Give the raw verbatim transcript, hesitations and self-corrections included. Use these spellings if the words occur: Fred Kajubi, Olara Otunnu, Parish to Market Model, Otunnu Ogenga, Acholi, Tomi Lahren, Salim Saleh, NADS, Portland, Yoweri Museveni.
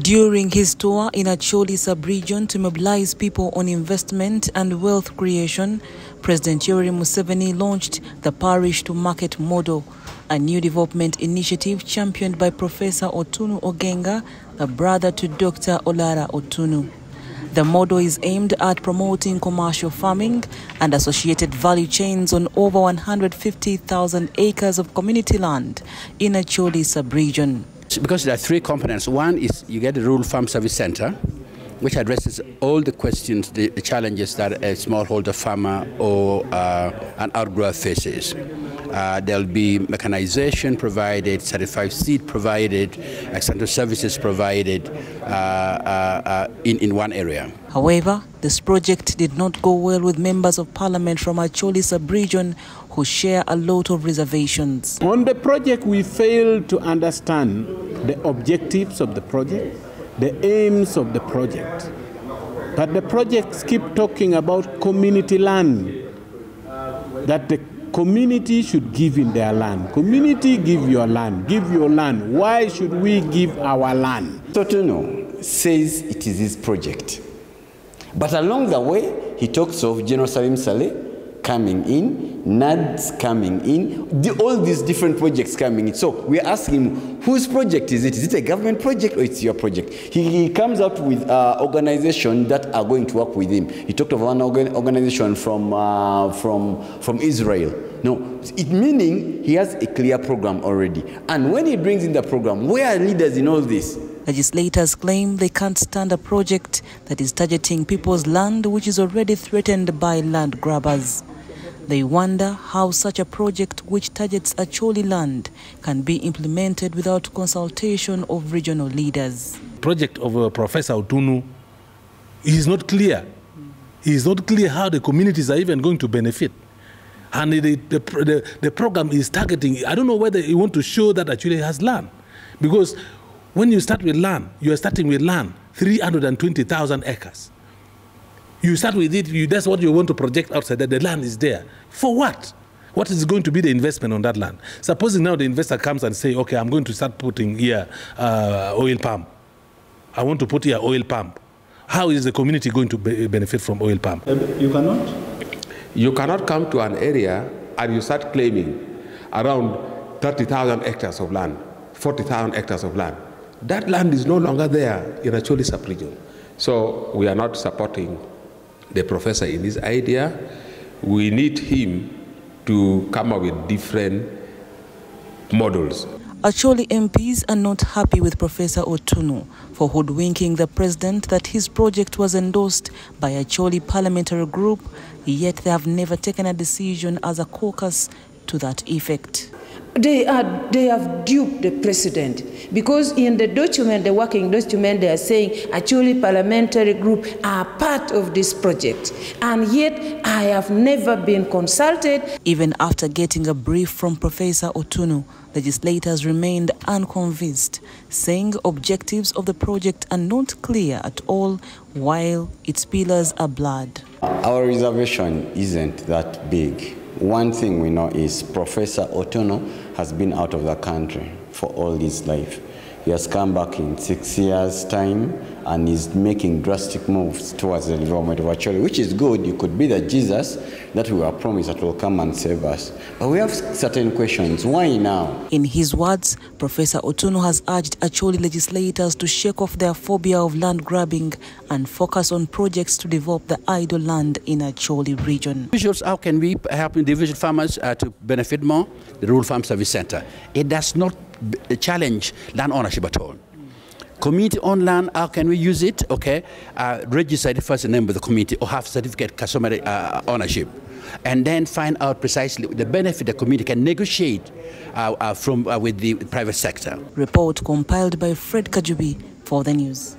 during his tour in Acholi sub-region to mobilize people on investment and wealth creation, President Yoweri Museveni launched the Parish to Market Model, a new development initiative championed by Professor Otunnu Ogenga, the brother to Doctor Olara Otunnu. The model is aimed at promoting commercial farming and associated value chains on over one hundred fifty thousand acres of community land in Acholi sub-region. Because there are three components. One is you get the Rural Farm Service Center, which addresses all the questions, the, the challenges that a smallholder farmer or uh, an outgrower faces. Uh, there'll be mechanization provided, certified seed provided, external services provided uh, uh, uh, in, in one area. However, this project did not go well with members of parliament from Acholi sub-region who share a lot of reservations. On the project, we failed to understand the objectives of the project, the aims of the project. But the projects keep talking about community land, that the community should give in their land. Community, give your land, give your land. Why should we give our land? Otunnu says it is his project. But along the way, he talks of General Salim Saleh coming in, N A D S coming in, the, all these different projects coming in. So we ask him, whose project is it? Is it a government project or it's your project? He, he comes up with uh, organizations that are going to work with him. He talked of an organ organization from, uh, from, from Israel. No, it meaning he has a clear program already. And when he brings in the program, where are leaders in all this? Legislators claim they can't stand a project that is targeting people's land, which is already threatened by land grabbers. They wonder how such a project which targets Acholi land can be implemented without consultation of regional leaders. The project of uh, Professor Otunnu is not clear. It is not clear how the communities are even going to benefit. And the, the, the, the program is targeting, I don't know whether you want to show that Acholi has land. Because when you start with land, you are starting with land, three hundred twenty thousand acres. You start with it, you, that's what you want to project outside, that the land is there. For what? What is going to be the investment on that land? Supposing now the investor comes and say, okay, I'm going to start putting here uh, oil palm. I want to put here oil palm. How is the community going to be benefit from oil palm? You cannot? You cannot come to an area and you start claiming around thirty thousand hectares of land, forty thousand hectares of land. That land is no longer there in Acholi sub-region. So we are not supporting the professor in his idea. We need him to come up with different models. Acholi M Ps are not happy with Professor Otunnu for hoodwinking the president that his project was endorsed by Acholi parliamentary group, yet they have never taken a decision as a caucus to that effect. They, are, they have duped the president, because in the document, the working document, they are saying Acholi parliamentary group are part of this project, and yet I have never been consulted. Even after getting a brief from Professor Otunnu, legislators remained unconvinced, saying objectives of the project are not clear at all, while its pillars are blurred. Our reservation isn't that big. One thing we know is Professor Otunnu has been out of the country for all his life. He has come back in six years' time and is making drastic moves towards the development of Acholi, which is good. You could be the Jesus that we were promised that will come and save us. But we have certain questions. Why now? In his words, Professor Otunnu has urged Acholi legislators to shake off their phobia of land grabbing and focus on projects to develop the idle land in Acholi region. How can we help individual farmers uh, to benefit more? The Rural Farm Service Center. It does not challenge land ownership at all. Community on land, how can we use it? Okay, uh, register it first in the name of the community or have certificate customary uh, ownership, and then find out precisely the benefit the community can negotiate uh, uh, from uh, with the private sector. Report compiled by Fred Kajubi for the news.